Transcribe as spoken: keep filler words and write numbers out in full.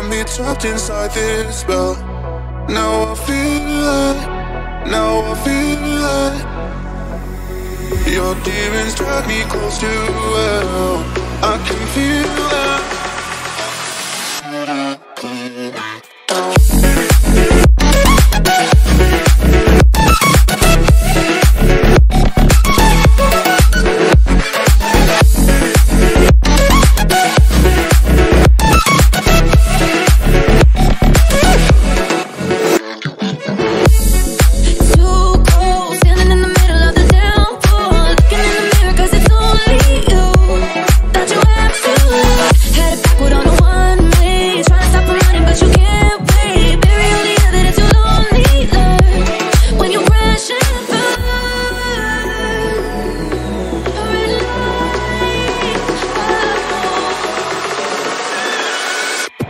got me trapped inside this spell. Now I feel it, now I feel it. Your demons drag me close to hell. I can feel it.